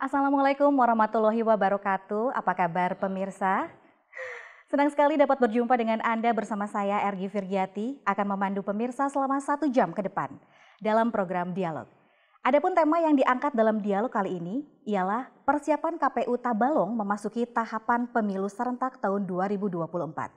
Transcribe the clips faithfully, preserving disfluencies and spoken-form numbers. Assalamualaikum warahmatullahi wabarakatuh. Apa kabar pemirsa? Senang sekali dapat berjumpa dengan Anda bersama saya Ergi Virgiati akan memandu pemirsa selama satu jam ke depan dalam program Dialog. Adapun tema yang diangkat dalam dialog kali ini ialah persiapan K P U Tabalong memasuki tahapan pemilu serentak tahun dua ribu dua puluh empat.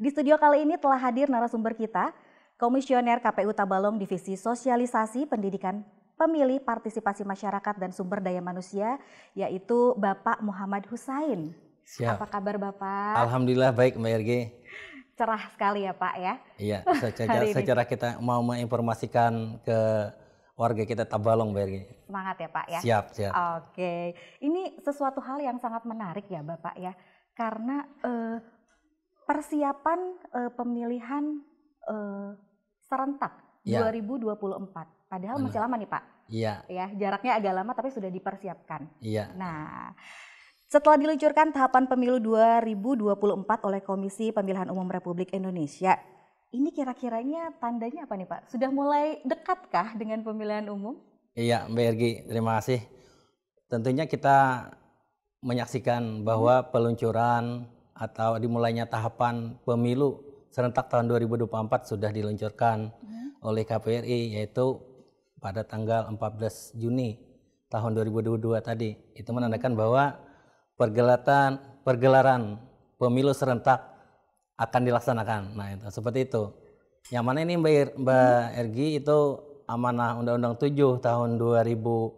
Di studio kali ini telah hadir narasumber kita, Komisioner K P U Tabalong Divisi Sosialisasi Pendidikan Pemilih Partisipasi Masyarakat dan Sumber Daya Manusia, yaitu Bapak Muhammad Husain. Siap. Apa kabar Bapak? Alhamdulillah baik Mbak Ergi. Cerah sekali ya Pak ya? Iya, secara, secara kita mau menginformasikan ke warga kita Tabalong Mbak Ergi. Semangat ya Pak ya? Siap, siap. Oke, ini sesuatu hal yang sangat menarik ya Bapak ya, karena eh, persiapan eh, pemilihan eh, serentak ya. dua ribu dua puluh empat. Padahal masih lama nih Pak, iya. Ya, jaraknya agak lama tapi sudah dipersiapkan. Iya. Nah, setelah diluncurkan tahapan pemilu dua ribu dua puluh empat oleh Komisi Pemilihan Umum Republik Indonesia, ini kira-kiranya tandanya apa nih Pak? Sudah mulai dekatkah dengan pemilihan umum? Iya Mbak Ergi, terima kasih. Tentunya kita menyaksikan bahwa hmm. peluncuran atau dimulainya tahapan pemilu serentak tahun dua ribu dua puluh empat sudah diluncurkan hmm. oleh K P U R I, yaitu pada tanggal empat belas Juni tahun dua ribu dua puluh dua tadi. Itu menandakan bahwa pergelatan, pergelaran pemilu serentak akan dilaksanakan. Nah, itu seperti itu. Yang mana ini Mbak, Mbak Ergi itu amanah Undang-Undang tujuh tahun dua ribu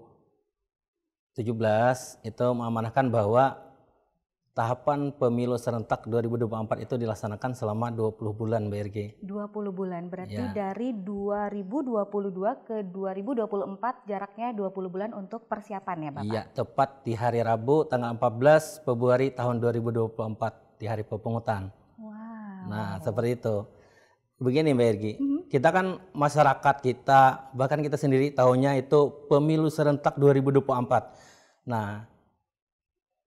tujuh belas itu mengamanahkan bahwa tahapan pemilu serentak dua ribu dua puluh empat itu dilaksanakan selama dua puluh bulan Mbak Ergi. dua puluh bulan, berarti ya. Dari dua ribu dua puluh dua ke dua ribu dua puluh empat jaraknya dua puluh bulan untuk persiapan ya Bapak? Iya, tepat di hari Rabu tanggal empat belas Februari tahun dua ribu dua puluh empat di hari pemungutan. Wow. Nah seperti itu. Begini Mbak Ergi, mm-hmm. kita kan masyarakat kita bahkan kita sendiri tahunya itu pemilu serentak dua ribu dua puluh empat. Nah,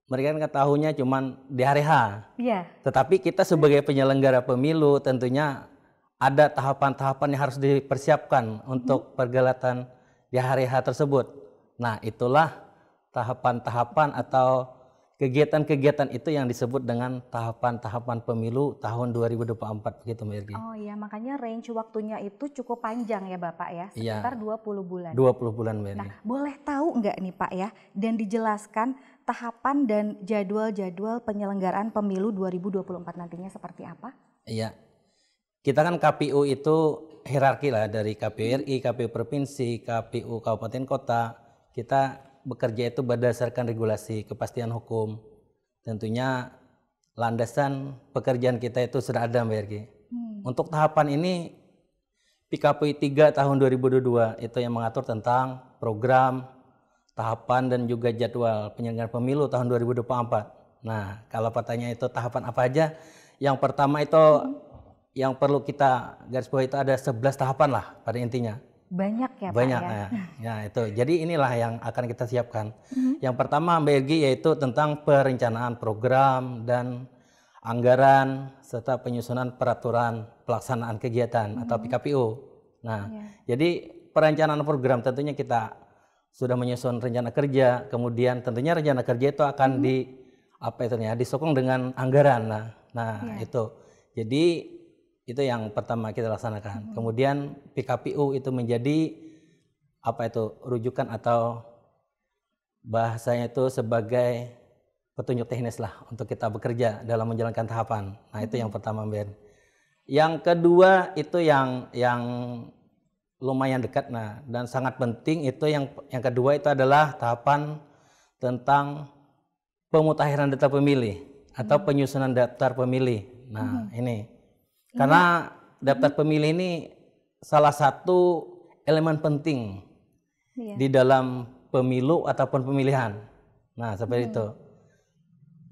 mereka kan tahunya cuman di hari H. Iya. Tetapi kita sebagai penyelenggara pemilu tentunya ada tahapan-tahapan yang harus dipersiapkan untuk pergelatan di hari H tersebut. Nah, itulah tahapan-tahapan atau kegiatan-kegiatan itu yang disebut dengan tahapan-tahapan pemilu tahun dua ribu dua puluh empat begitu Mbak Ergi. Oh iya, makanya range waktunya itu cukup panjang ya Bapak ya, sekitar ya, dua puluh bulan. dua puluh bulan Mbak Ergi. Nah, boleh tahu nggak nih Pak ya, dan dijelaskan tahapan dan jadwal-jadwal penyelenggaraan pemilu dua ribu dua puluh empat nantinya seperti apa? Iya, kita kan K P U itu hierarki lah, dari K P U R I, K P U Provinsi, K P U Kabupaten Kota, kita bekerja itu berdasarkan regulasi, kepastian hukum. Tentunya landasan pekerjaan kita itu sudah ada Mbak Ergi. Hmm. Untuk tahapan ini P K P U tiga tahun dua ribu dua puluh dua itu yang mengatur tentang program, tahapan dan juga jadwal penyelenggaraan pemilu tahun dua ribu dua puluh empat. Nah, kalau pertanyaan itu tahapan apa aja? Yang pertama itu hmm. yang perlu kita garis bawahi itu ada sebelas tahapan lah pada intinya. Banyak ya Banyak, Pak ya? Ya, ya itu. Jadi inilah yang akan kita siapkan. Mm-hmm. Yang pertama Mbak Ergi yaitu tentang perencanaan program dan anggaran serta penyusunan peraturan pelaksanaan kegiatan mm-hmm. atau P K P U. Nah, yeah. jadi perencanaan program tentunya kita sudah menyusun rencana kerja, kemudian tentunya rencana kerja itu akan mm-hmm. di apa itu ya, disokong dengan anggaran. Nah, nah yeah. itu. Jadi itu yang pertama kita laksanakan. Hmm. Kemudian P K P U itu menjadi apa itu rujukan atau bahasanya itu sebagai petunjuk teknis lah untuk kita bekerja dalam menjalankan tahapan. Nah itu yang pertama Ben. Yang kedua itu yang yang lumayan dekat nah dan sangat penting itu yang yang kedua itu adalah tahapan tentang pemutakhiran data pemilih atau hmm. penyusunan daftar pemilih. Nah hmm. ini. Karena daftar pemilih ini salah satu elemen penting iya. di dalam pemilu ataupun pemilihan. Nah, seperti hmm. itu.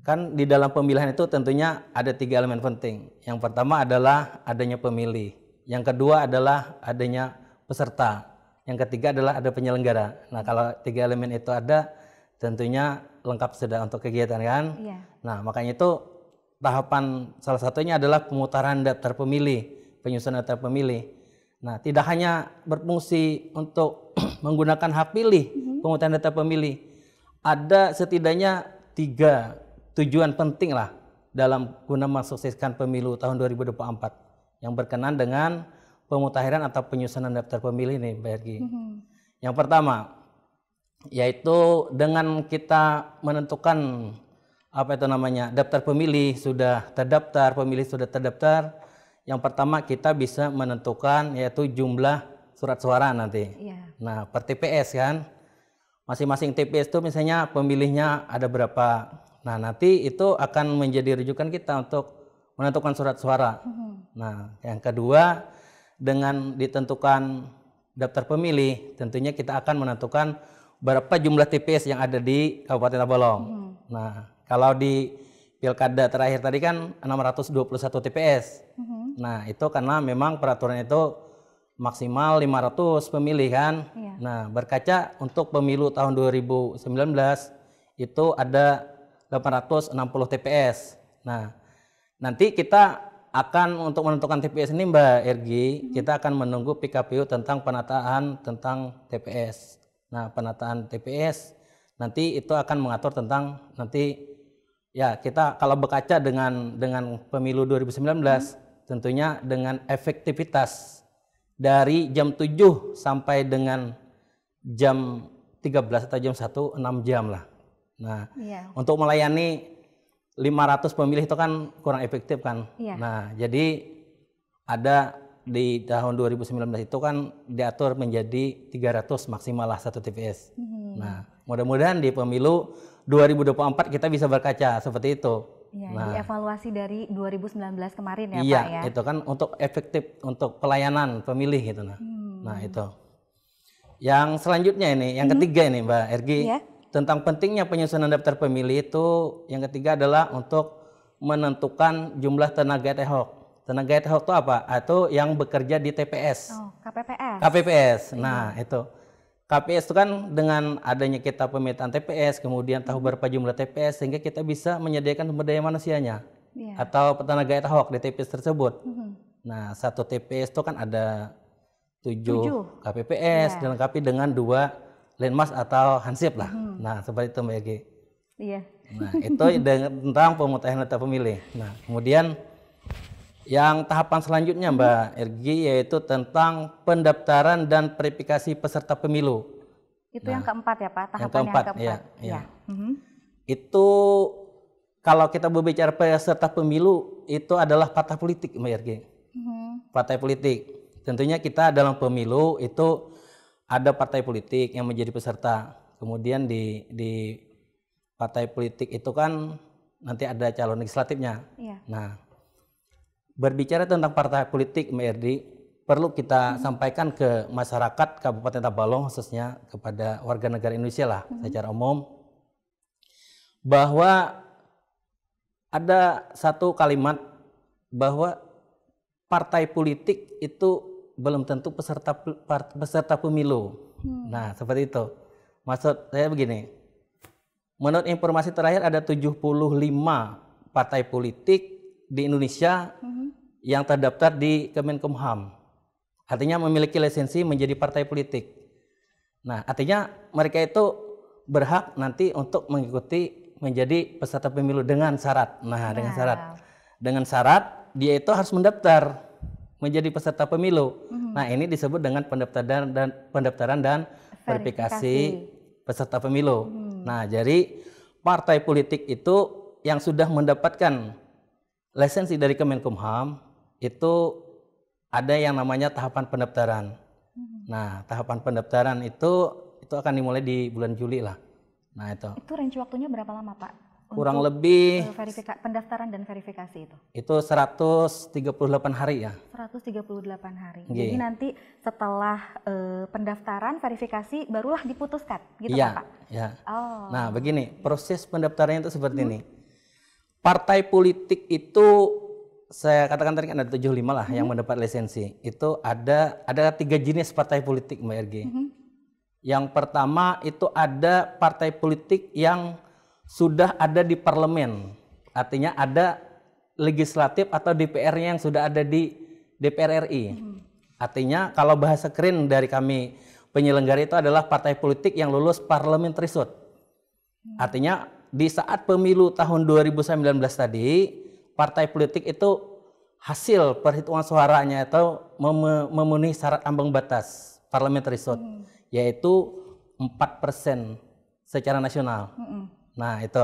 Kan di dalam pemilihan itu tentunya ada tiga elemen penting. Yang pertama adalah adanya pemilih. Yang kedua adalah adanya peserta. Yang ketiga adalah ada penyelenggara. Nah, kalau tiga elemen itu ada, tentunya lengkap sudah untuk kegiatan kan. Iya. Nah, makanya itu tahapan salah satunya adalah pemutaran daftar pemilih, penyusunan daftar pemilih. Nah, tidak hanya berfungsi untuk menggunakan hak pilih, mm-hmm. pemutaran daftar pemilih, ada setidaknya tiga tujuan penting lah dalam guna mensukseskan pemilu tahun dua ribu dua puluh empat yang berkenan dengan pemutahiran atau penyusunan daftar pemilih nih, Mbak Ergi. Mm-hmm. Yang pertama yaitu dengan kita menentukan apa itu namanya daftar pemilih sudah terdaftar, pemilih sudah terdaftar. Yang pertama kita bisa menentukan yaitu jumlah surat suara nanti. Yeah. Nah, per T P S kan, masing-masing T P S itu misalnya pemilihnya ada berapa. Nah, nanti itu akan menjadi rujukan kita untuk menentukan surat suara. Mm-hmm. Nah, yang kedua, dengan ditentukan daftar pemilih, tentunya kita akan menentukan berapa jumlah T P S yang ada di Kabupaten Tabalong. Mm-hmm. Nah, kalau di Pilkada terakhir tadi kan enam ratus dua puluh satu T P S. Mm-hmm. Nah, itu karena memang peraturan itu maksimal lima ratus pemilih kan. Yeah. Nah, berkaca untuk pemilu tahun dua ribu sembilan belas itu ada delapan ratus enam puluh T P S. Nah, nanti kita akan untuk menentukan T P S ini, Mbak Ergi, mm-hmm. kita akan menunggu P K P U tentang penataan tentang T P S. Nah, penataan T P S nanti itu akan mengatur tentang nanti ya kita kalau berkaca dengan dengan pemilu dua ribu sembilan belas, mm-hmm. tentunya dengan efektivitas dari jam tujuh sampai dengan jam tiga belas atau jam satu, enam jam lah. Nah, yeah. untuk melayani lima ratus pemilih itu kan kurang efektif kan. Yeah. Nah, jadi ada di tahun dua ribu sembilan belas itu kan diatur menjadi tiga ratus maksimal lah satu T P S. Mm-hmm. Nah, mudah-mudahan di pemilu dua ribu dua puluh empat kita bisa berkaca seperti itu. Ya, nah, dievaluasi dari dua ribu sembilan belas kemarin ya, iya, Pak ya. Iya, itu kan untuk efektif untuk pelayanan pemilih gitu nah. Hmm. Nah, itu. Yang selanjutnya ini, yang hmm. ketiga ini Mbak Ergi, ya. Tentang pentingnya penyusunan daftar pemilih itu yang ketiga adalah untuk menentukan jumlah tenaga ad hoc. Tenaga ad hoc itu apa? Atau yang bekerja di T P S. Oh, K P P S. K P P S. Nah, ya. Itu. K P S itu kan dengan adanya kita pemetaan T P S, kemudian tahu berapa jumlah T P S, sehingga kita bisa menyediakan sumber daya manusianya yeah. atau tenaga ad hoc di T P S tersebut. Mm-hmm. Nah, satu T P S itu kan ada tujuh K P P S, yeah. dilengkapi dengan dua Linmas atau Hansip lah. Mm-hmm. Nah, seperti itu Mbak Egi. Iya. Yeah. Nah, itu tentang pemutahiran daftar pemilih. Nah, kemudian yang tahapan selanjutnya Mbak Ergi yaitu tentang pendaftaran dan verifikasi peserta pemilu. Itu nah, yang keempat ya Pak, tahapan yang keempat. Yang keempat. Ya, ya. Ya. Mm-hmm. Itu kalau kita berbicara peserta pemilu itu adalah partai politik Mbak Ergi. Mm-hmm. Partai politik. Tentunya kita dalam pemilu itu ada partai politik yang menjadi peserta. Kemudian di, di partai politik itu kan nanti ada calon legislatifnya. Yeah. Nah. Berbicara tentang partai politik, Mbak Ergi, perlu kita hmm. sampaikan ke masyarakat Kabupaten Tabalong, khususnya kepada warga negara Indonesia lah hmm. secara umum, bahwa ada satu kalimat bahwa partai politik itu belum tentu peserta peserta pemilu. Hmm. Nah, seperti itu. Maksud saya begini, menurut informasi terakhir ada tujuh puluh lima partai politik di Indonesia hmm. yang terdaftar di Kemenkumham, artinya memiliki lisensi menjadi partai politik. Nah, artinya mereka itu berhak nanti untuk mengikuti menjadi peserta pemilu dengan syarat. Nah, nah. dengan syarat, dengan syarat dia itu harus mendaftar menjadi peserta pemilu. Mm-hmm. Nah, ini disebut dengan pendaftaran dan pendaftaran dan verifikasi peserta pemilu. Mm-hmm. Nah, jadi partai politik itu yang sudah mendapatkan lisensi dari Kemenkumham itu ada yang namanya tahapan pendaftaran. Hmm. Nah, tahapan pendaftaran itu itu akan dimulai di bulan Juli lah. Nah, itu. Itu range waktunya berapa lama, Pak? Untuk kurang lebih verifika- pendaftaran dan verifikasi itu. Itu seratus tiga puluh delapan hari ya. seratus tiga puluh delapan hari. Yeah. Jadi nanti setelah uh, pendaftaran, verifikasi barulah diputuskan, gitu yeah. Pak? Iya. Yeah. Oh. Nah, begini, proses pendaftarannya itu seperti hmm. ini. Partai politik itu saya katakan tadi kan ada tujuh puluh lima lah hmm. yang mendapat lisensi. Itu ada ada tiga jenis partai politik Mbak Ergi. Hmm. Yang pertama itu ada partai politik yang sudah ada di parlemen. Artinya ada legislatif atau D P R-nya yang sudah ada di D P R R I. Hmm. Artinya kalau bahasa keren dari kami penyelenggara itu adalah partai politik yang lulus parliamentary threshold. Artinya di saat pemilu tahun dua ribu sembilan belas tadi, partai politik itu hasil perhitungan suaranya atau memenuhi syarat ambang batas parliamentary threshold, hmm. yaitu empat persen secara nasional. Hmm. Nah itu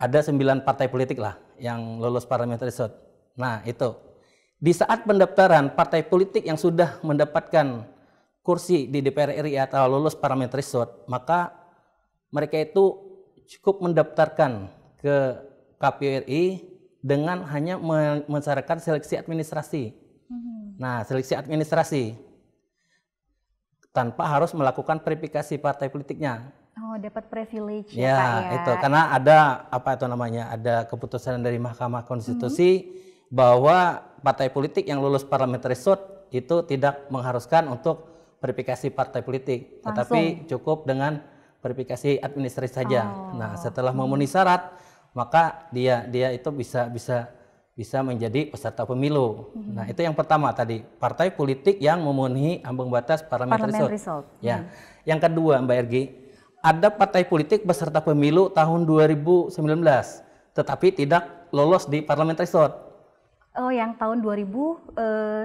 ada sembilan partai politik lah yang lolos parliamentary threshold. Nah itu di saat pendaftaran partai politik yang sudah mendapatkan kursi di D P R R I atau lolos parliamentary threshold, maka mereka itu cukup mendaftarkan ke K P U R I dengan hanya mensyaratkan seleksi administrasi. Hmm. Nah, seleksi administrasi tanpa harus melakukan verifikasi partai politiknya. Oh, dapat privilege ya, Pak, ya. Itu karena ada apa itu namanya? Ada keputusan dari Mahkamah Konstitusi hmm. bahwa partai politik yang lulus parliamentary threshold itu tidak mengharuskan untuk verifikasi partai politik, langsung, tetapi cukup dengan verifikasi administrasi saja. Oh. Nah, setelah memenuhi syarat, maka dia dia itu bisa bisa bisa menjadi peserta pemilu. Hmm. Nah, itu yang pertama tadi, partai politik yang memenuhi ambang batas parliamentary threshold. Ya. Hmm. Yang kedua, Mbak Ergi, ada partai politik peserta pemilu tahun dua ribu sembilan belas tetapi tidak lolos di parliamentary threshold. Oh, yang tahun dua ribu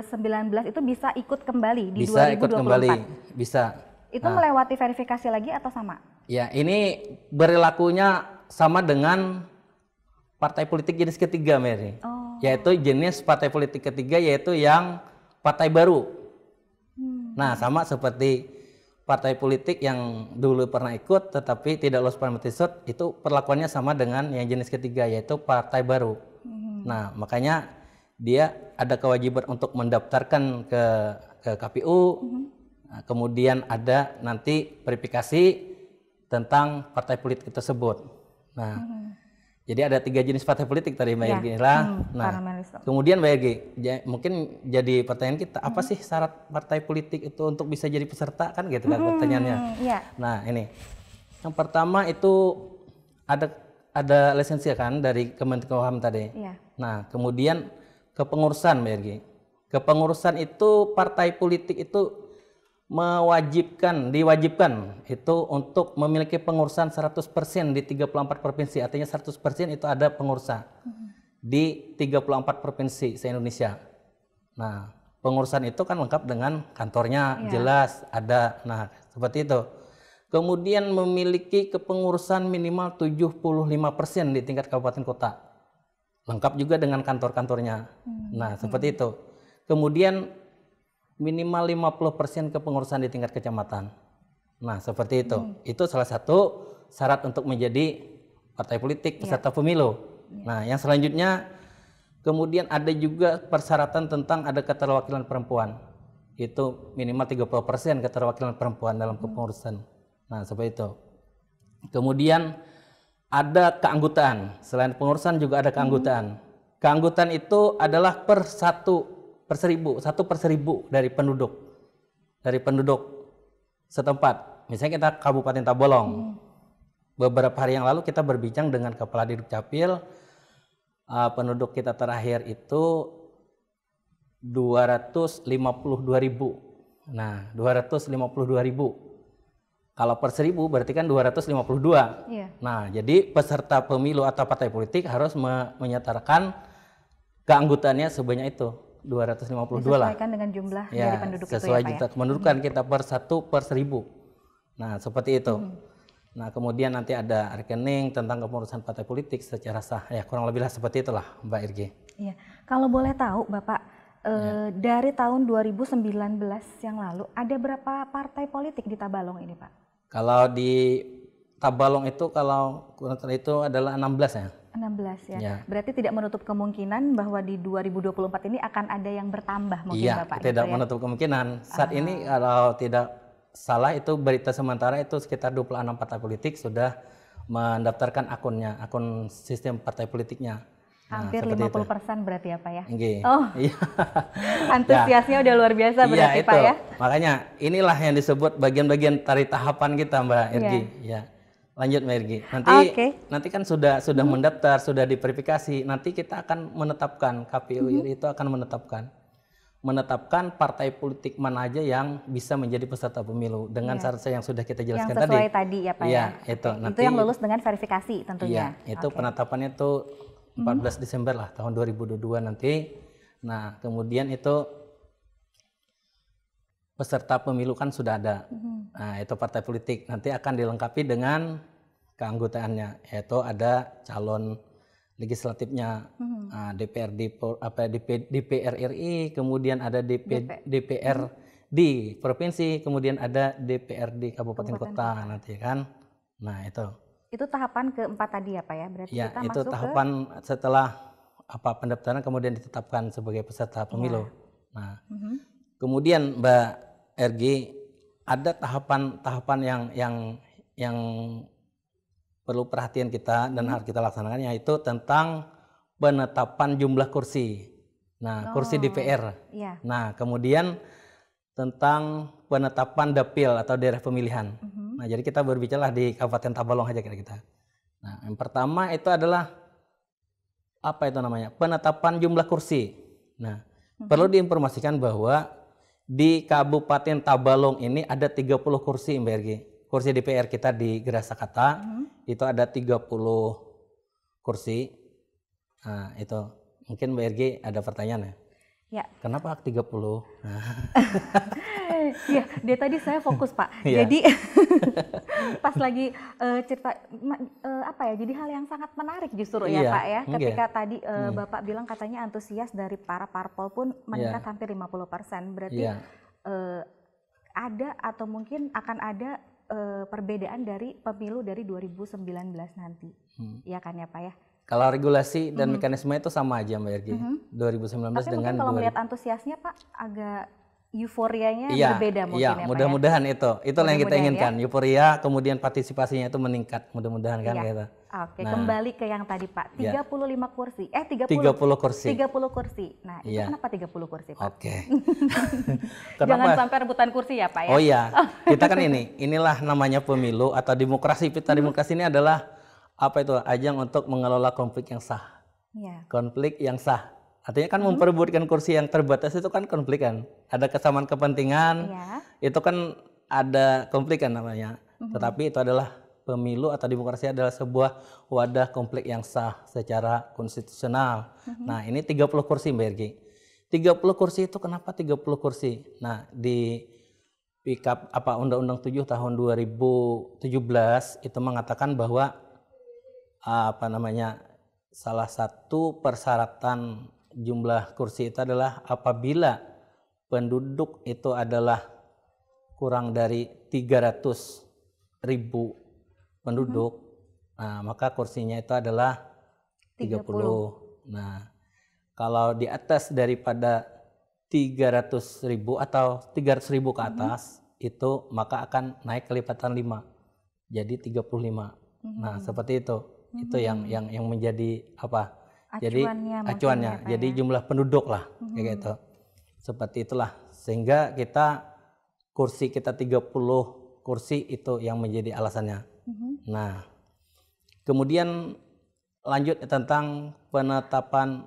sembilan belas itu bisa ikut kembali di bisa dua ribu dua puluh empat. Bisa ikut kembali. Bisa. Itu nah. melewati verifikasi lagi atau sama? Ya, ini berlakunya sama dengan partai politik jenis ketiga, Mary. Oh. Yaitu jenis partai politik ketiga, yaitu yang partai baru. Hmm. Nah, sama seperti partai politik yang dulu pernah ikut tetapi tidak lolos parliamentary threshold, itu perlakuannya sama dengan yang jenis ketiga, yaitu partai baru. Hmm. Nah, makanya dia ada kewajiban untuk mendaftarkan ke, ke K P U, hmm. Nah, kemudian ada nanti verifikasi tentang partai politik tersebut. Nah, hmm. jadi ada tiga jenis partai politik tadi, Mbak Ergi. Ya. Hmm, nah, kemudian Mbak Ergi, ya, mungkin jadi pertanyaan kita, hmm. apa sih syarat partai politik itu untuk bisa jadi peserta, kan gitu kan hmm, pertanyaannya. Ya. Nah, ini yang pertama itu ada ada lisensi kan dari Kemenkumham tadi. Ya. Nah, kemudian kepengurusan, Mbak Ergi. Kepengurusan itu partai politik itu mewajibkan, diwajibkan itu untuk memiliki pengurusan seratus persen di tiga puluh empat provinsi. Artinya seratus persen itu ada pengurusan hmm. di tiga puluh empat provinsi se-Indonesia. Nah, pengurusan itu kan lengkap dengan kantornya, ya. Jelas, ada. Nah, seperti itu. Kemudian memiliki kepengurusan minimal tujuh puluh lima persen di tingkat kabupaten kota. Lengkap juga dengan kantor-kantornya. Hmm. Nah, seperti hmm. itu. Kemudian minimal lima puluh persen kepengurusan di tingkat kecamatan. Nah, seperti itu. Hmm. Itu salah satu syarat untuk menjadi partai politik peserta ya. Pemilu. Ya. Nah, yang selanjutnya, kemudian ada juga persyaratan tentang ada keterwakilan perempuan. Itu minimal tiga puluh persen keterwakilan perempuan dalam kepengurusan. Nah, seperti itu. Kemudian ada keanggotaan. Selain pengurusan juga ada keanggotaan. Hmm. Keanggotaan itu adalah per satu per seribu, satu per seribu dari penduduk, dari penduduk setempat. Misalnya kita Kabupaten Tabalong, hmm. beberapa hari yang lalu kita berbincang dengan Kepala di Dukcapil, uh, penduduk kita terakhir itu dua ratus lima puluh dua ribu. Nah, dua ratus lima puluh dua ribu. Kalau per seribu berarti kan dua ratus lima puluh dua. Yeah. Nah, jadi peserta pemilu atau partai politik harus me menyatakan keanggotaannya sebanyak itu. dua ratus lima puluh dua lah. Sesuaikan dengan jumlah ya, dari penduduk itu ya, Pak, ya? Sesuai jumlah pendudukan kita per satu per seribu. Nah, seperti itu. Hmm. Nah, kemudian nanti ada rekening tentang kepengurusan partai politik secara sah. Ya, kurang lebihlah seperti itulah, Mbak Ergi. Iya. Kalau boleh tahu, Bapak, eh, ya. dari tahun dua ribu sembilan belas yang lalu, ada berapa partai politik di Tabalong ini, Pak? Kalau di Tabalong itu, kalau kurang itu adalah enam belas ya? enam belas ya. Ya. Berarti tidak menutup kemungkinan bahwa di dua ribu dua puluh empat ini akan ada yang bertambah mungkin ya, Bapak. Tidak gitu, menutup ya? Kemungkinan. Saat Aha. ini kalau tidak salah itu berita sementara itu sekitar dua puluh enam partai politik sudah mendaftarkan akunnya, akun sistem partai politiknya. Nah, hampir lima puluh persen berarti ya, Pak ya. Nggih. Oh. Iya. Antusiasnya ya. Udah luar biasa berarti ya, Pak ya. Makanya inilah yang disebut bagian-bagian dari tahapan kita, Mbak Ergi ya. Ya. Lanjut, Mbak Ergi. Nanti, okay. nanti kan sudah sudah hmm. mendaftar, sudah diverifikasi. Nanti kita akan menetapkan K P U R I hmm. itu akan menetapkan menetapkan partai politik mana aja yang bisa menjadi peserta pemilu dengan ya. syarat yang sudah kita jelaskan tadi. Yang sesuai tadi, tadi ya Pak ya. ya. Itu, nanti, itu yang lulus dengan verifikasi tentunya. Ya, itu okay. penetapannya itu empat belas hmm. Desember lah tahun dua ribu dua puluh dua nanti. Nah, kemudian itu peserta pemilu kan sudah ada. Hmm. Nah, itu partai politik nanti akan dilengkapi dengan keanggotaannya, yaitu ada calon legislatifnya, hmm. uh, D P R D apa D P R R I, kemudian ada D P, D P R di provinsi, kemudian ada D P R D kabupaten, kabupaten kota nanti kan. Nah, itu. Itu tahapan keempat tadi ya, Pak ya. Berarti ya, kita itu masuk tahapan ke... setelah apa pendaftaran kemudian ditetapkan sebagai peserta pemilu. Ya. Nah. Hmm. Kemudian Mbak Ergi, ada tahapan-tahapan yang yang yang perlu perhatian kita dan harus kita laksanakan, yaitu tentang penetapan jumlah kursi. Nah, oh, kursi D P R. Iya. Nah, kemudian tentang penetapan dapil atau daerah pemilihan. Uh-huh. Nah, jadi kita berbicara di Kabupaten Tabalong aja kira-kira. Nah, yang pertama itu adalah apa itu namanya? Penetapan jumlah kursi. Nah, uh-huh. perlu diinformasikan bahwa di Kabupaten Tabalong ini ada tiga puluh kursi, Mbak Ergi. Kursi D P R kita di Gerasakata hmm. itu ada tiga puluh kursi. Nah, itu mungkin Mbak Ergi ada pertanyaan ya? Ya. Kenapa tiga puluh? Nah. Ya, dia tadi saya fokus Pak. Ya. Jadi pas lagi uh, cerita uh, apa ya? Jadi hal yang sangat menarik justru ya, ya Pak ya. Ketika ya. tadi uh, hmm. Bapak bilang katanya antusias dari para parpol pun meningkat ya. hampir lima puluh persen. Berarti ya. uh, ada atau mungkin akan ada E, perbedaan dari pemilu dari dua ribu sembilan belas nanti, hmm. ya kan ya Pak ya? Kalau regulasi dan hmm. mekanisme itu sama aja Mbak Ergi, hmm. dua ribu sembilan belas tapi dengan kalau melihat antusiasnya Pak, agak euforianya ya, berbeda mungkin ya, ya mudah-mudahan ya? itu, itulah mudah yang kita inginkan, ya? euforia kemudian partisipasinya itu meningkat, mudah-mudahan kan ya. kita. Oke, nah, kembali ke yang tadi Pak, tiga puluh lima ya. kursi, eh tiga puluh, tiga puluh kursi, tiga puluh kursi. Nah, itu ya. kenapa tiga puluh kursi Pak? Oke. Jangan sampai rebutan kursi ya Pak ya. Oh iya, kita kan ini, inilah namanya pemilu atau demokrasi. Pita demokrasi ini adalah apa itu ajang untuk mengelola konflik yang sah. Ya. Konflik yang sah. Artinya kan hmm. memperebutkan kursi yang terbatas itu kan konflik kan. Ada kesamaan kepentingan, ya. itu kan ada konflik kan namanya. Hmm. Tetapi itu adalah pemilu atau demokrasi adalah sebuah wadah konflik yang sah secara konstitusional. Mm-hmm. Nah, ini tiga puluh kursi Mbak Ergi. tiga puluh kursi itu kenapa tiga puluh kursi? Nah, di P K P apa Undang-Undang tujuh tahun dua ribu tujuh belas itu mengatakan bahwa apa namanya? Salah satu persyaratan jumlah kursi itu adalah apabila penduduk itu adalah kurang dari tiga ratus ribu penduduk, hmm. nah, maka kursinya itu adalah tiga puluh. tiga puluh. Nah, kalau di atas daripada tiga ratus ribu atau tiga ratus ribu ke atas, hmm. itu maka akan naik kelipatan lima. Jadi tiga puluh lima. Hmm. Nah, seperti itu. Hmm. Itu yang yang yang menjadi apa? Acuannya, jadi acuannya. Ya, jadi jumlah penduduk lah hmm. kayak gitu. Seperti itulah sehingga kita kursi kita tiga puluh kursi itu yang menjadi alasannya. Nah, kemudian lanjut tentang penetapan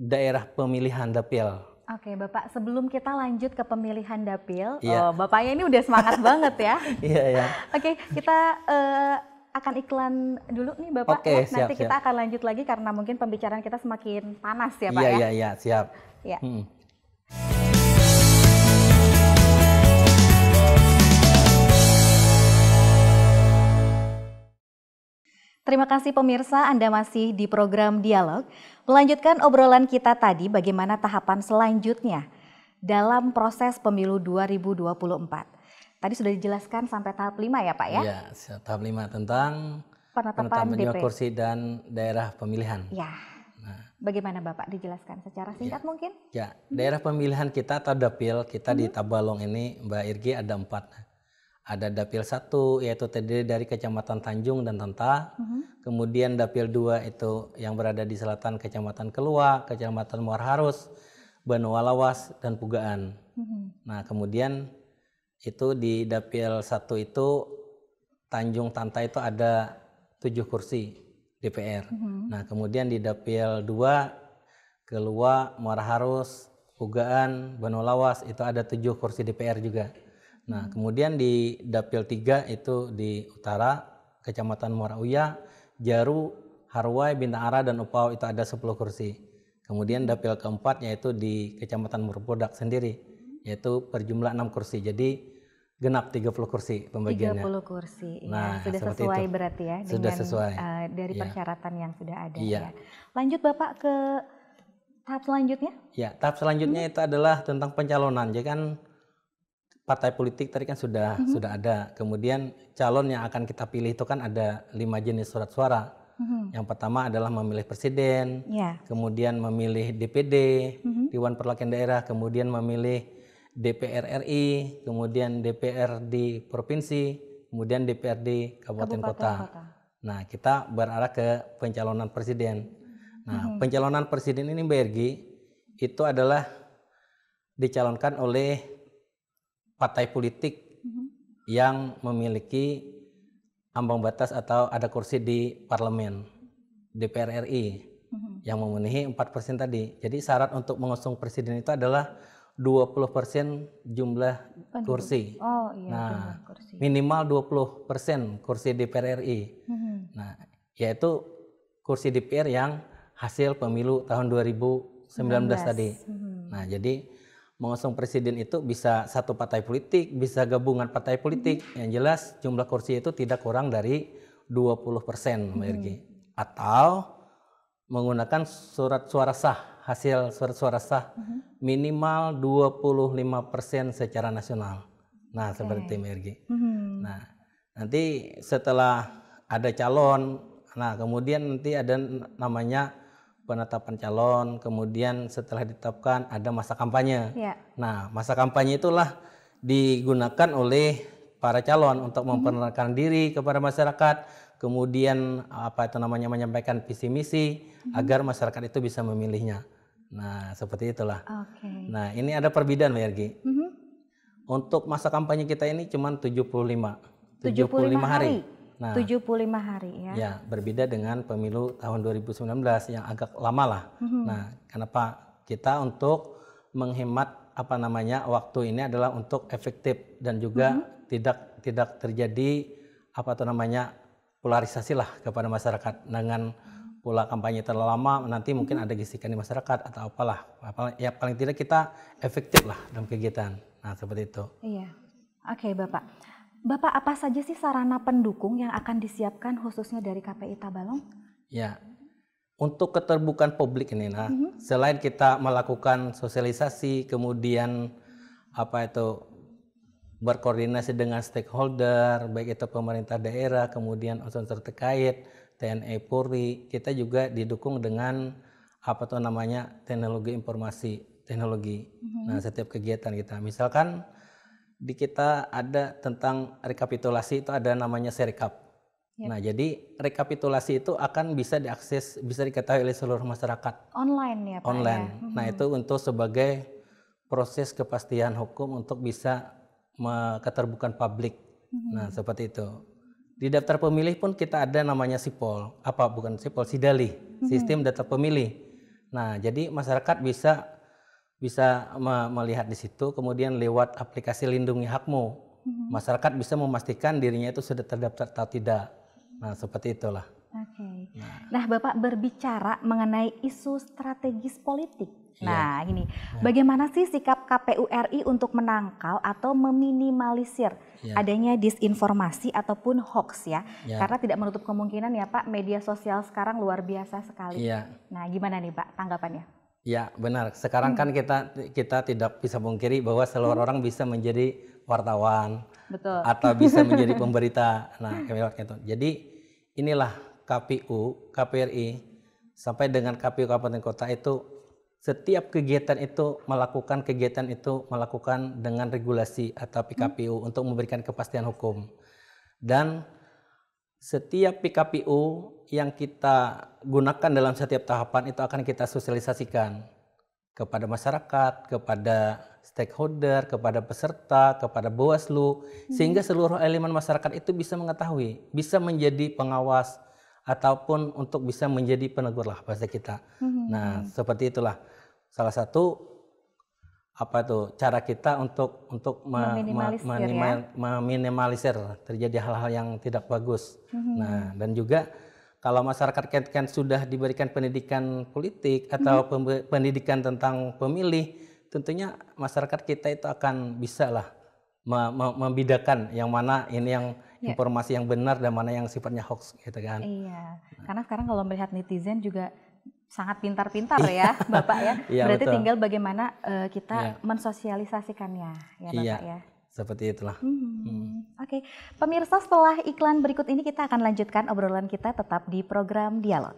daerah pemilihan dapil. Oke, Bapak, sebelum kita lanjut ke pemilihan dapil, yeah. oh, Bapaknya ini udah semangat banget ya. Iya, yeah, iya. Yeah. Oke, kita uh, akan iklan dulu nih Bapak. Oke, okay, ya, nanti siap, kita siap. akan lanjut lagi karena mungkin pembicaraan kita semakin panas ya Pak yeah, ya. Iya, yeah, iya, yeah, siap. Yeah. Hmm. Terima kasih pemirsa, Anda masih di program Dialog. Melanjutkan obrolan kita tadi bagaimana tahapan selanjutnya dalam proses pemilu dua ribu dua puluh empat. Tadi sudah dijelaskan sampai tahap lima ya Pak ya? Iya, tahap lima tentang penetapan jumlah kursi dan daerah pemilihan. Ya. Nah. Bagaimana Bapak dijelaskan secara singkat ya. mungkin? Ya, daerah pemilihan kita atau dapil kita hmm. di Tabalong ini Mbak Ergi ada empat. Ada dapil satu yaitu terdiri dari Kecamatan Tanjung dan Tenta. Uh-huh. Kemudian dapil dua itu yang berada di selatan Kecamatan Kelua, Kecamatan Muara Harus, Banua Lawas dan Pugaan. Uh-huh. Nah, kemudian itu di dapil satu itu Tanjung Tenta itu ada tujuh kursi D P R. Uh-huh. Nah, kemudian di dapil dua Kelua, Muara Harus, Ugaan, Banolawas itu ada tujuh kursi D P R juga. Nah, kemudian di Dapil tiga itu di utara, Kecamatan Muara Uya, Jaru, Harwai, Bintang Ara, dan Upau itu ada sepuluh kursi. Kemudian Dapil keempat yaitu di Kecamatan Murbodak sendiri, yaitu berjumlah enam kursi. Jadi genap tiga puluh kursi pembagiannya. tiga puluh kursi, ya. Nah, sudah sesuai itu. Berarti ya dengan sudah sesuai. Uh, dari ya. persyaratan yang sudah ada. Ya. Ya. Lanjut Bapak ke tahap selanjutnya? Ya, tahap selanjutnya hmm. itu adalah tentang pencalonan. Jadi kan partai politik tadi kan sudah hmm. sudah ada. Kemudian calon yang akan kita pilih itu kan ada lima jenis surat suara. Hmm. Yang pertama adalah memilih presiden, ya. kemudian memilih D P D, hmm. Dewan Perwakilan Daerah, kemudian memilih D P R R I, kemudian D P R D provinsi, kemudian D P R D kabupaten kota. kota. Nah, kita berarah ke pencalonan presiden. Nah, mm-hmm. pencalonan presiden ini Mbak Ergi, itu adalah dicalonkan oleh partai politik mm-hmm. yang memiliki ambang batas atau ada kursi di parlemen D P R R I mm-hmm. yang memenuhi empat persen tadi. Jadi syarat untuk mengusung presiden itu adalah dua puluh persen jumlah kursi. Oh, iya, nah, jumlah kursi. Minimal dua puluh persen kursi D P R R I. Mm-hmm. Nah, yaitu kursi D P R yang hasil pemilu tahun dua ribu sembilan belas tadi. Hmm. Nah, jadi mengusung presiden itu bisa satu partai politik, bisa gabungan partai politik. Hmm. Yang jelas jumlah kursi itu tidak kurang dari dua puluh persen, Mbak Ergi. Hmm. Atau menggunakan surat suara sah, hasil surat suara sah hmm. minimal dua puluh lima persen secara nasional. Nah, okay. seperti Mbak Ergi. Hmm. Nah, nanti setelah ada calon, nah kemudian nanti ada namanya penetapan calon, kemudian setelah ditetapkan ada masa kampanye. Ya. Nah, masa kampanye itulah digunakan oleh para calon untuk memperkenalkan mm-hmm. diri kepada masyarakat, kemudian apa itu namanya menyampaikan visi misi mm-hmm. agar masyarakat itu bisa memilihnya. Nah, seperti itulah. Okay. Nah, ini ada perbedaan, Mbak Ergi. Mm-hmm. Untuk masa kampanye kita ini cuma tujuh puluh lima hari. Nah, tujuh puluh lima hari ya. Ya, berbeda dengan pemilu tahun dua ribu sembilan belas yang agak lama lah. Mm-hmm. Nah, kenapa kita untuk menghemat apa namanya waktu ini adalah untuk efektif dan juga mm-hmm. tidak tidak terjadi apa tuh namanya polarisasi lah kepada masyarakat dengan pola kampanye terlalu lama nanti mm-hmm. mungkin ada gesekan di masyarakat atau apalah. Apalah ya paling tidak kita efektif lah dalam kegiatan. Nah, seperti itu. Iya. Oke, Bapak. Bapak, apa saja sih sarana pendukung yang akan disiapkan khususnya dari K P I Tabalong? Ya, untuk keterbukaan publik ini, nah, mm-hmm. selain kita melakukan sosialisasi, kemudian apa itu berkoordinasi dengan stakeholder, baik itu pemerintah daerah, kemudian unsur terkait, T N I Polri, kita juga didukung dengan apa tuh namanya teknologi informasi, teknologi. Mm-hmm. Nah, setiap kegiatan kita, misalkan di kita ada tentang rekapitulasi itu ada namanya Serikap. Yep. Nah, jadi rekapitulasi itu akan bisa diakses, bisa diketahui oleh seluruh masyarakat. Online ya Pak? Online. Ya? Nah, hmm. itu untuk sebagai proses kepastian hukum untuk bisa keterbukaan publik. Hmm. Nah, seperti itu. Di daftar pemilih pun kita ada namanya Sipol. Apa? Bukan Sipol, Sidali. Hmm. Sistem daftar pemilih. Nah, jadi masyarakat bisa bisa melihat di situ, kemudian lewat aplikasi Lindungi Hakmu, mm-hmm. masyarakat bisa memastikan dirinya itu sudah terdaftar atau tidak. Nah, seperti itulah. Oke. Okay. Nah. nah, Bapak berbicara mengenai isu strategis politik. Nah, ya. Ini ya. Bagaimana sih sikap K P U R I untuk menangkal atau meminimalisir ya. adanya disinformasi ataupun hoax ya? ya? Karena tidak menutup kemungkinan ya Pak, media sosial sekarang luar biasa sekali. Ya. Nah, gimana nih Pak tanggapannya? Ya, benar. Sekarang hmm. kan kita kita tidak bisa pungkiri bahwa seluruh hmm. orang bisa menjadi wartawan. Betul. Atau bisa menjadi pemberita. Nah, itu. Jadi inilah K P U, K P R I sampai dengan K P U Kabupaten Kota itu setiap kegiatan itu melakukan kegiatan itu melakukan dengan regulasi atau P K P U hmm. untuk memberikan kepastian hukum. Dan setiap P K P U yang kita gunakan dalam setiap tahapan itu akan kita sosialisasikan kepada masyarakat, kepada stakeholder, kepada peserta, kepada Bawaslu, hmm. sehingga seluruh elemen masyarakat itu bisa mengetahui, bisa menjadi pengawas ataupun untuk bisa menjadi penegur lah bahasa kita. Hmm. Nah, seperti itulah salah satu apa tuh cara kita untuk untuk meminimalisir, ma, ma, minimal, ya? meminimalisir terjadi hal-hal yang tidak bagus. Mm-hmm. Nah, dan juga kalau masyarakat kan sudah diberikan pendidikan politik atau mm-hmm. pendidikan tentang pemilih, tentunya masyarakat kita itu akan bisa lah membedakan yang mana ini yang yeah. informasi yang benar dan mana yang sifatnya hoax, gitu kan? Iya, nah. Karena sekarang kalau melihat netizen juga sangat pintar-pintar ya Bapak ya. Ya, berarti betul. Tinggal bagaimana uh, kita ya. mensosialisasikannya ya Bapak ya. ya. Seperti itulah. Hmm. Hmm. Oke, okay. Pemirsa, setelah iklan berikut ini kita akan lanjutkan obrolan kita tetap di program Dialog.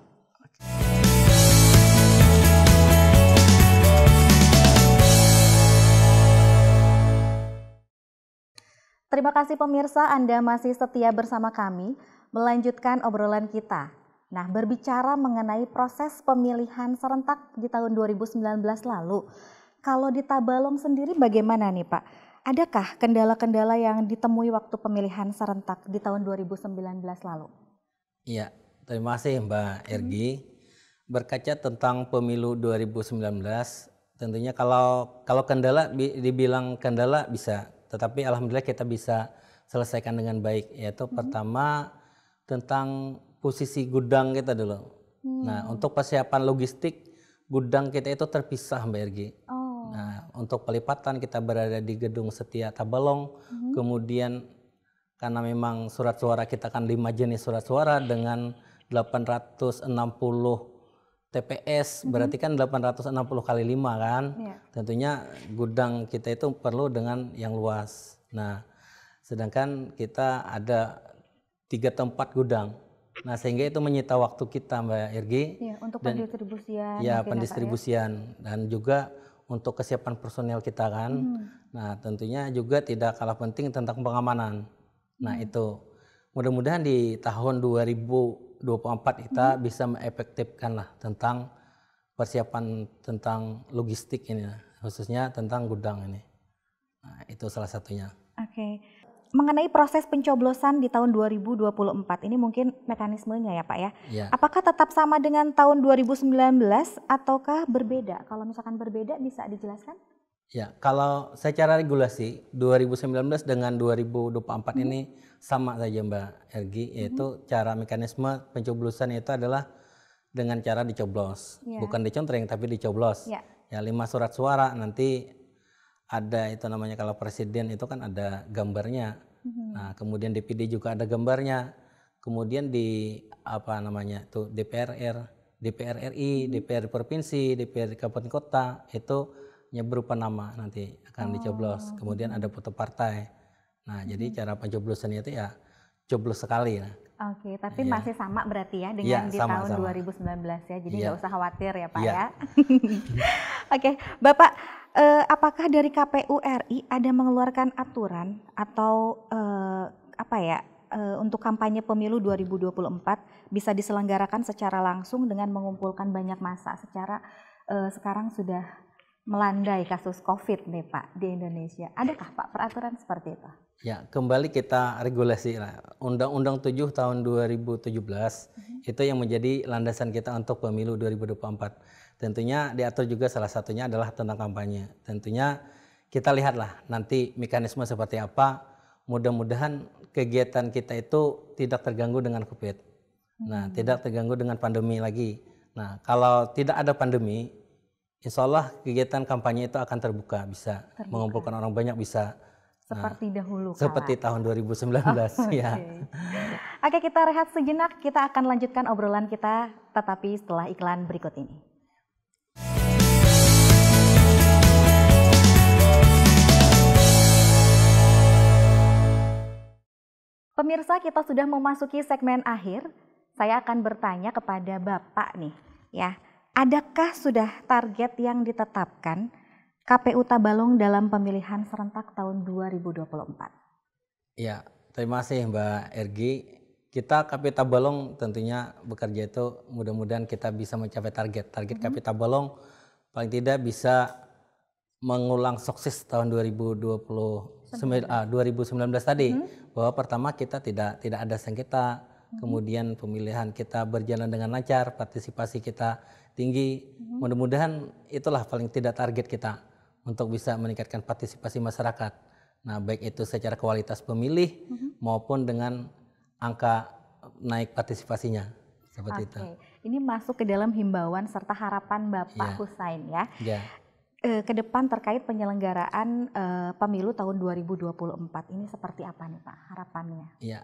Terima kasih pemirsa, Anda masih setia bersama kami melanjutkan obrolan kita. Nah, berbicara mengenai proses pemilihan serentak di tahun dua ribu sembilan belas lalu, kalau di Tabalong sendiri bagaimana nih Pak? Adakah kendala-kendala yang ditemui waktu pemilihan serentak di tahun dua ribu sembilan belas lalu? Iya, terima kasih Mbak Ergi. Berkaca tentang pemilu dua ribu sembilan belas, tentunya kalau kalau kendala dibilang kendala bisa, tetapi alhamdulillah kita bisa selesaikan dengan baik, yaitu mm-hmm. pertama tentang posisi gudang kita dulu. Hmm. Nah, untuk persiapan logistik gudang kita itu terpisah Mbak Ergi. Oh. Nah, untuk pelipatan kita berada di gedung Setia Tabalong. Hmm. Kemudian karena memang surat suara kita kan lima jenis surat suara dengan delapan ratus enam puluh T P S, hmm. berarti kan delapan ratus enam puluh kali lima kan. Yeah. Tentunya gudang kita itu perlu dengan yang luas. Nah, sedangkan kita ada tiga tempat gudang. Nah, sehingga itu menyita waktu kita Mbak Ergi. Ya, untuk dan, pendistribusian. Ya, pendistribusian. Ya? Dan juga untuk kesiapan personel kita kan. Hmm. Nah, tentunya juga tidak kalah penting tentang pengamanan. Nah, hmm. itu. Mudah-mudahan di tahun dua ribu dua puluh empat kita hmm. bisa mengefektifkan lah tentang persiapan tentang logistik ini. Khususnya tentang gudang ini. Nah, itu salah satunya. Oke. Okay. Mengenai proses pencoblosan di tahun dua ribu dua puluh empat ini mungkin mekanismenya ya Pak ya. Ya. Apakah tetap sama dengan tahun dua ribu sembilan belas ataukah berbeda? Kalau misalkan berbeda bisa dijelaskan? Ya, kalau secara regulasi dua ribu sembilan belas dengan dua ribu dua puluh empat hmm. ini sama saja Mbak Ergi, yaitu hmm. cara mekanisme pencoblosan itu adalah dengan cara dicoblos. Ya. Bukan dicontreng tapi dicoblos. Ya, ya lima surat suara nanti ada itu namanya kalau presiden itu kan ada gambarnya. Mm-hmm. Nah, kemudian D P D juga ada gambarnya. Kemudian di apa namanya tuh D P R D P R R I, mm-hmm. D P R provinsi, D P R kabupaten kota itu berupa nama nanti akan oh. dicoblos. Kemudian ada foto partai. Nah, mm-hmm. jadi cara pencoblosan itu ya coblos sekali. Nah. Oke, okay, tapi ya. masih sama berarti ya dengan ya, di sama, tahun sama. dua ribu sembilan belas ya. Jadi nggak ya. usah khawatir ya Pak ya. ya. Oke, okay, Bapak. Uh, apakah dari K P U R I ada mengeluarkan aturan atau uh, apa ya uh, untuk kampanye pemilu dua ribu dua puluh empat bisa diselenggarakan secara langsung dengan mengumpulkan banyak massa secara uh, sekarang sudah melandai kasus COVID nih Pak di Indonesia. Adakah Pak peraturan seperti itu? Ya, kembali kita regulasi Undang-Undang tujuh tahun dua ribu tujuh belas mm-hmm. itu yang menjadi landasan kita untuk pemilu dua ribu dua puluh empat. Tentunya diatur juga salah satunya adalah tentang kampanye. Tentunya kita lihatlah nanti mekanisme seperti apa. Mudah-mudahan kegiatan kita itu tidak terganggu dengan COVID. Nah, hmm. tidak terganggu dengan pandemi lagi. Nah, kalau tidak ada pandemi, insya Allah kegiatan kampanye itu akan terbuka, bisa terbuka. Mengumpulkan orang banyak bisa. Seperti nah, dahulu kala. Seperti tahun dua ribu sembilan belas. Oh, okay. Ya. Oke, kita rehat sejenak. Kita akan lanjutkan obrolan kita, tetapi setelah iklan berikut ini. Pemirsa, kita sudah memasuki segmen akhir. Saya akan bertanya kepada Bapak nih, ya, adakah sudah target yang ditetapkan K P U Tabalong dalam pemilihan serentak tahun dua ribu dua puluh empat? Ya, terima kasih Mbak Ergi. Kita K P U Tabalong tentunya bekerja itu mudah-mudahan kita bisa mencapai target. Target hmm. K P U Tabalong paling tidak bisa mengulang sukses tahun dua ribu dua puluh dua ribu sembilan belas tadi, hmm. bahwa pertama kita tidak tidak ada sengketa, hmm. kemudian pemilihan kita berjalan dengan lancar, partisipasi kita tinggi. Hmm. Mudah-mudahan itulah paling tidak target kita untuk bisa meningkatkan partisipasi masyarakat. Nah, baik itu secara kualitas pemilih mm-hmm. maupun dengan angka naik partisipasinya. Seperti okay. itu. Ini masuk ke dalam himbauan serta harapan Bapak yeah. Husain ya. Yeah. E, ke depan terkait penyelenggaraan e, pemilu tahun dua ribu dua puluh empat ini seperti apa nih Pak harapannya? Iya. Yeah.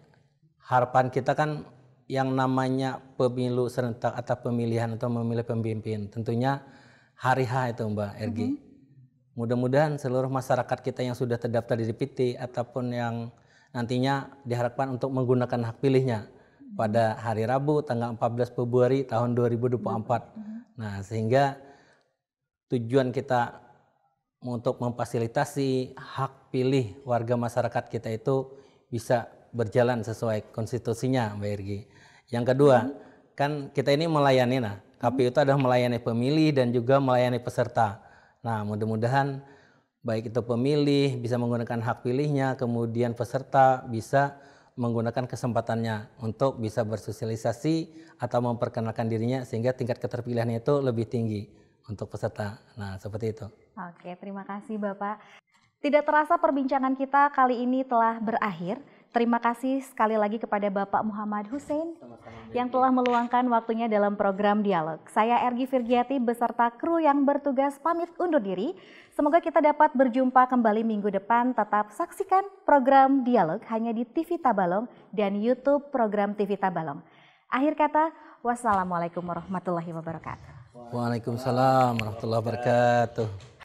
Harapan kita kan yang namanya pemilu serentak atau pemilihan atau memilih pemimpin, tentunya hari H itu Mbak Ergi. Mm-hmm. Mudah-mudahan seluruh masyarakat kita yang sudah terdaftar di D P T ataupun yang nantinya diharapkan untuk menggunakan hak pilihnya mm-hmm. pada hari Rabu tanggal empat belas Februari tahun dua ribu dua puluh empat. Mm-hmm. Nah, sehingga tujuan kita untuk memfasilitasi hak pilih warga masyarakat kita itu bisa berjalan sesuai konstitusinya, Mbak Ergi. Yang kedua, hmm. kan kita ini melayani, nah K P U itu adalah melayani pemilih dan juga melayani peserta. Nah, mudah-mudahan baik itu pemilih bisa menggunakan hak pilihnya, kemudian peserta bisa menggunakan kesempatannya untuk bisa bersosialisasi atau memperkenalkan dirinya sehingga tingkat keterpilihannya itu lebih tinggi untuk peserta. Nah, seperti itu. Oke, terima kasih Bapak. Tidak terasa perbincangan kita kali ini telah berakhir. Terima kasih sekali lagi kepada Bapak Muhammad Husain yang telah meluangkan waktunya dalam program Dialog. Saya Ergi Virgiati beserta kru yang bertugas pamit undur diri. Semoga kita dapat berjumpa kembali minggu depan. Tetap saksikan program Dialog hanya di T V Tabalong dan YouTube program T V Tabalong. Akhir kata, wassalamualaikum warahmatullahi wabarakatuh. Waalaikumsalam warahmatullahi wabarakatuh.